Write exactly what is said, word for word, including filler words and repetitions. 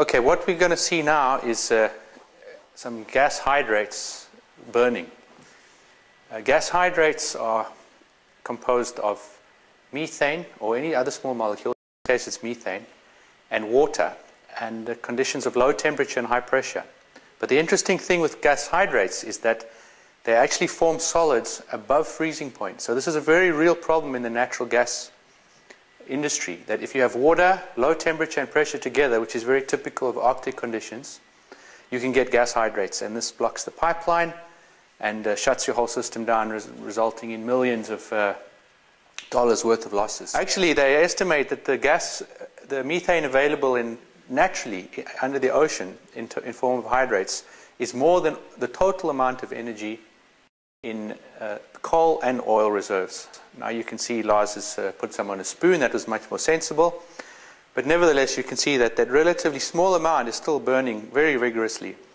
Okay, what we're going to see now is uh, some gas hydrates burning. Uh, gas hydrates are composed of methane or any other small molecule, in this case it's methane, and water, and the conditions of low temperature and high pressure. But the interesting thing with gas hydrates is that they actually form solids above freezing point. So this is a very real problem in the natural gas industry, that if you have water, low temperature and pressure together, which is very typical of Arctic conditions, you can get gas hydrates, and this blocks the pipeline and uh, shuts your whole system down, res resulting in millions of uh, dollars worth of losses. Actually, they estimate that the gas, the methane available in naturally under the ocean in, t in form of hydrates is more than the total amount of energy in uh, coal and oil reserves. Now you can see Lars has uh, put some on a spoon. That was much more sensible. But nevertheless, you can see that that relatively small amount is still burning very vigorously.